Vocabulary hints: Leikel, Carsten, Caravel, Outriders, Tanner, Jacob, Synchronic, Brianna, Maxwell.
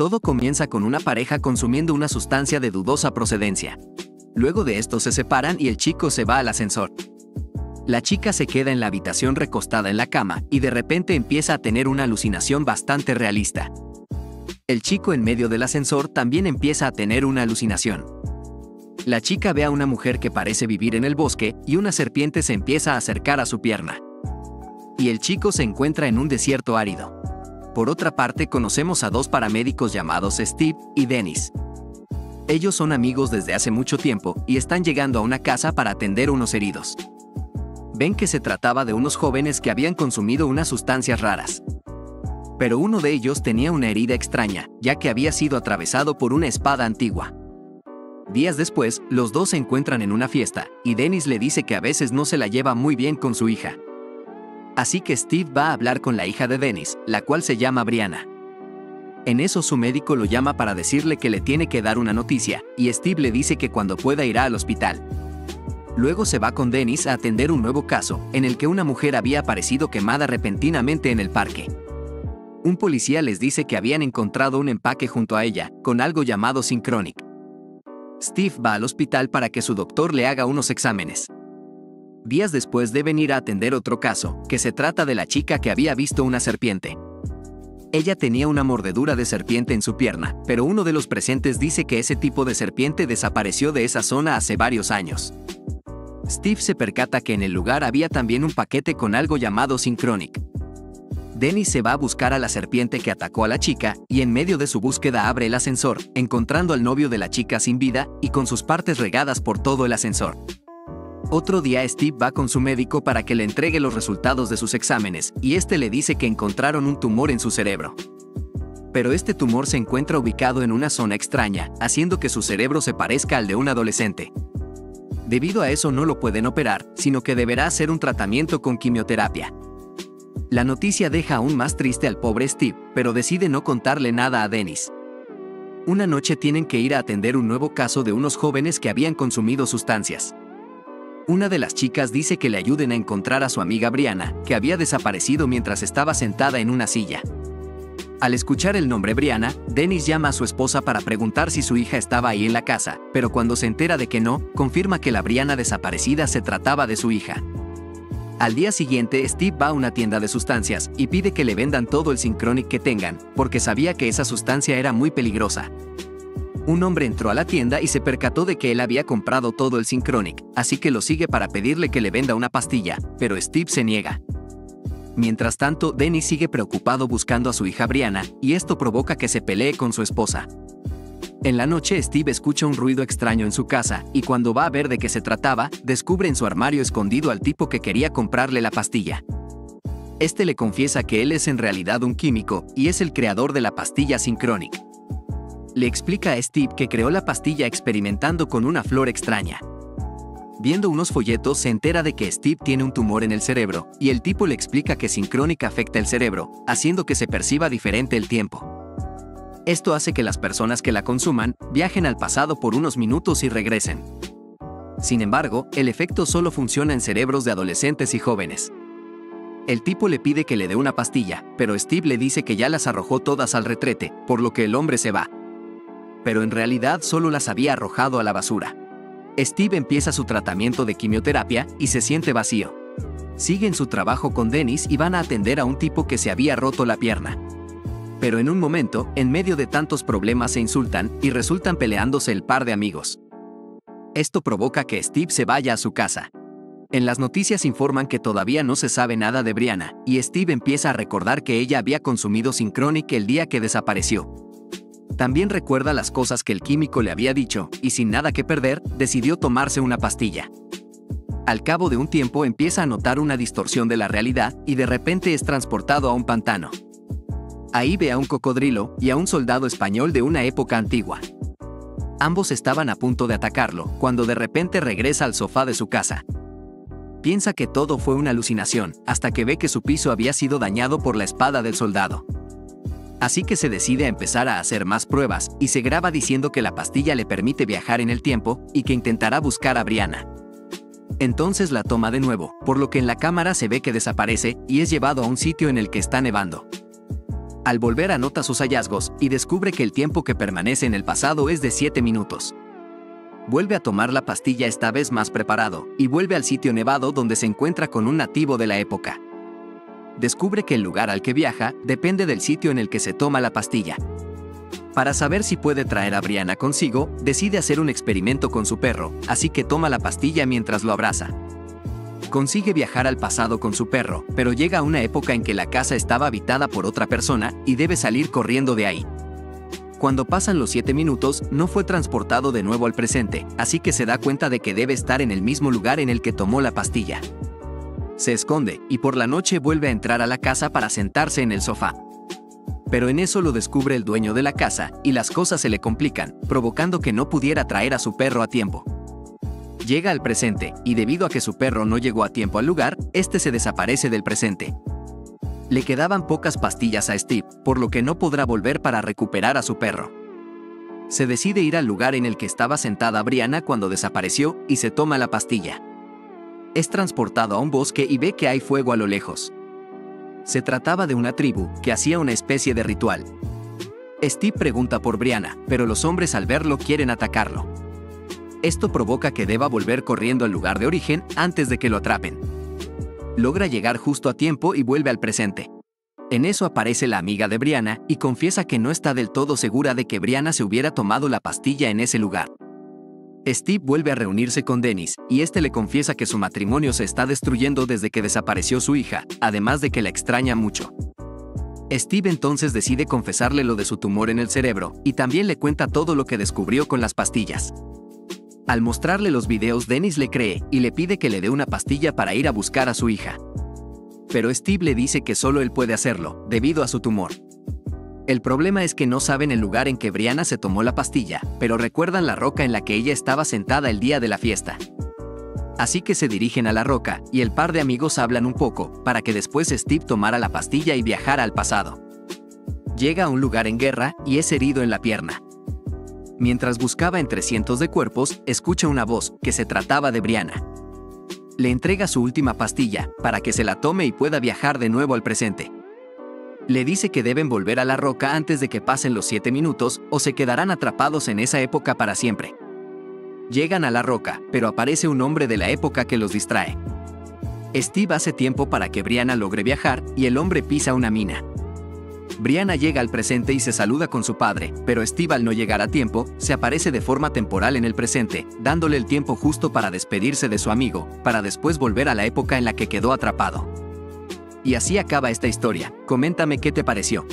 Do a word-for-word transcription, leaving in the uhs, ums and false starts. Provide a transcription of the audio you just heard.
Todo comienza con una pareja consumiendo una sustancia de dudosa procedencia. Luego de esto se separan y el chico se va al ascensor. La chica se queda en la habitación recostada en la cama y de repente empieza a tener una alucinación bastante realista. El chico en medio del ascensor también empieza a tener una alucinación. La chica ve a una mujer que parece vivir en el bosque y una serpiente se empieza a acercar a su pierna. Y el chico se encuentra en un desierto árido. Por otra parte, conocemos a dos paramédicos llamados Steve y Dennis. Ellos son amigos desde hace mucho tiempo y están llegando a una casa para atender a unos heridos. Ven que se trataba de unos jóvenes que habían consumido unas sustancias raras. Pero uno de ellos tenía una herida extraña, ya que había sido atravesado por una espada antigua. Días después, los dos se encuentran en una fiesta, y Dennis le dice que a veces no se la lleva muy bien con su hija. Así que Steve va a hablar con la hija de Dennis, la cual se llama Brianna. En eso su médico lo llama para decirle que le tiene que dar una noticia, y Steve le dice que cuando pueda irá al hospital. Luego se va con Dennis a atender un nuevo caso, en el que una mujer había aparecido quemada repentinamente en el parque. Un policía les dice que habían encontrado un empaque junto a ella, con algo llamado Synchronic. Steve va al hospital para que su doctor le haga unos exámenes. Días después deben ir a atender otro caso, que se trata de la chica que había visto una serpiente. Ella tenía una mordedura de serpiente en su pierna, pero uno de los presentes dice que ese tipo de serpiente desapareció de esa zona hace varios años. Steve se percata que en el lugar había también un paquete con algo llamado Synchronic. Dennis se va a buscar a la serpiente que atacó a la chica, y en medio de su búsqueda abre el ascensor, encontrando al novio de la chica sin vida y con sus partes regadas por todo el ascensor. Otro día Steve va con su médico para que le entregue los resultados de sus exámenes, y este le dice que encontraron un tumor en su cerebro. Pero este tumor se encuentra ubicado en una zona extraña, haciendo que su cerebro se parezca al de un adolescente. Debido a eso no lo pueden operar, sino que deberá hacer un tratamiento con quimioterapia. La noticia deja aún más triste al pobre Steve, pero decide no contarle nada a Dennis. Una noche tienen que ir a atender un nuevo caso de unos jóvenes que habían consumido sustancias. Una de las chicas dice que le ayuden a encontrar a su amiga Brianna, que había desaparecido mientras estaba sentada en una silla. Al escuchar el nombre Brianna, Dennis llama a su esposa para preguntar si su hija estaba ahí en la casa, pero cuando se entera de que no, confirma que la Brianna desaparecida se trataba de su hija. Al día siguiente, Steve va a una tienda de sustancias y pide que le vendan todo el Synchronic que tengan, porque sabía que esa sustancia era muy peligrosa. Un hombre entró a la tienda y se percató de que él había comprado todo el Synchronic, así que lo sigue para pedirle que le venda una pastilla, pero Steve se niega. Mientras tanto, Dennis sigue preocupado buscando a su hija Brianna, y esto provoca que se pelee con su esposa. En la noche, Steve escucha un ruido extraño en su casa, y cuando va a ver de qué se trataba, descubre en su armario escondido al tipo que quería comprarle la pastilla. Este le confiesa que él es en realidad un químico, y es el creador de la pastilla Synchronic. Le explica a Steve que creó la pastilla experimentando con una flor extraña. Viendo unos folletos se entera de que Steve tiene un tumor en el cerebro, y el tipo le explica que Synchronic afecta el cerebro, haciendo que se perciba diferente el tiempo. Esto hace que las personas que la consuman viajen al pasado por unos minutos y regresen. Sin embargo, el efecto solo funciona en cerebros de adolescentes y jóvenes. El tipo le pide que le dé una pastilla, pero Steve le dice que ya las arrojó todas al retrete, por lo que el hombre se va. Pero en realidad solo las había arrojado a la basura. Steve empieza su tratamiento de quimioterapia y se siente vacío. Siguen su trabajo con Dennis y van a atender a un tipo que se había roto la pierna. Pero en un momento, en medio de tantos problemas se insultan y resultan peleándose el par de amigos. Esto provoca que Steve se vaya a su casa. En las noticias informan que todavía no se sabe nada de Brianna, y Steve empieza a recordar que ella había consumido Synchronic el día que desapareció. También recuerda las cosas que el químico le había dicho, y sin nada que perder, decidió tomarse una pastilla. Al cabo de un tiempo empieza a notar una distorsión de la realidad, y de repente es transportado a un pantano. Ahí ve a un cocodrilo y a un soldado español de una época antigua. Ambos estaban a punto de atacarlo, cuando de repente regresa al sofá de su casa. Piensa que todo fue una alucinación, hasta que ve que su piso había sido dañado por la espada del soldado. Así que se decide a empezar a hacer más pruebas, y se graba diciendo que la pastilla le permite viajar en el tiempo, y que intentará buscar a Brianna. Entonces la toma de nuevo, por lo que en la cámara se ve que desaparece, y es llevado a un sitio en el que está nevando. Al volver anota sus hallazgos y descubre que el tiempo que permanece en el pasado es de siete minutos. Vuelve a tomar la pastilla, esta vez más preparado, y vuelve al sitio nevado donde se encuentra con un nativo de la época. Descubre que el lugar al que viaja depende del sitio en el que se toma la pastilla. Para saber si puede traer a Brianna consigo, decide hacer un experimento con su perro, así que toma la pastilla mientras lo abraza. Consigue viajar al pasado con su perro, pero llega a una época en que la casa estaba habitada por otra persona y debe salir corriendo de ahí. Cuando pasan los siete minutos, no fue transportado de nuevo al presente, así que se da cuenta de que debe estar en el mismo lugar en el que tomó la pastilla. Se esconde, y por la noche vuelve a entrar a la casa para sentarse en el sofá. Pero en eso lo descubre el dueño de la casa, y las cosas se le complican, provocando que no pudiera traer a su perro a tiempo. Llega al presente, y debido a que su perro no llegó a tiempo al lugar, este se desaparece del presente. Le quedaban pocas pastillas a Steve, por lo que no podrá volver para recuperar a su perro. Se decide ir al lugar en el que estaba sentada Brianna cuando desapareció y se toma la pastilla. Es transportado a un bosque y ve que hay fuego a lo lejos. Se trataba de una tribu que hacía una especie de ritual. Steve pregunta por Brianna, pero los hombres al verlo quieren atacarlo. Esto provoca que deba volver corriendo al lugar de origen antes de que lo atrapen. Logra llegar justo a tiempo y vuelve al presente. En eso aparece la amiga de Brianna y confiesa que no está del todo segura de que Brianna se hubiera tomado la pastilla en ese lugar. Steve vuelve a reunirse con Dennis y este le confiesa que su matrimonio se está destruyendo desde que desapareció su hija, además de que la extraña mucho. Steve entonces decide confesarle lo de su tumor en el cerebro y también le cuenta todo lo que descubrió con las pastillas. Al mostrarle los videos, Dennis le cree y le pide que le dé una pastilla para ir a buscar a su hija. Pero Steve le dice que solo él puede hacerlo, debido a su tumor. El problema es que no saben el lugar en que Brianna se tomó la pastilla, pero recuerdan la roca en la que ella estaba sentada el día de la fiesta. Así que se dirigen a la roca, y el par de amigos hablan un poco, para que después Steve tomara la pastilla y viajara al pasado. Llega a un lugar en guerra y es herido en la pierna. Mientras buscaba entre cientos de cuerpos, escucha una voz, que se trataba de Brianna. Le entrega su última pastilla, para que se la tome y pueda viajar de nuevo al presente. Le dice que deben volver a la roca antes de que pasen los siete minutos, o se quedarán atrapados en esa época para siempre. Llegan a la roca, pero aparece un hombre de la época que los distrae. Steve hace tiempo para que Brianna logre viajar, y el hombre pisa una mina. Brianna llega al presente y se saluda con su padre, pero Steve, al no llegar a tiempo, se aparece de forma temporal en el presente, dándole el tiempo justo para despedirse de su amigo, para después volver a la época en la que quedó atrapado. Y así acaba esta historia. Coméntame qué te pareció.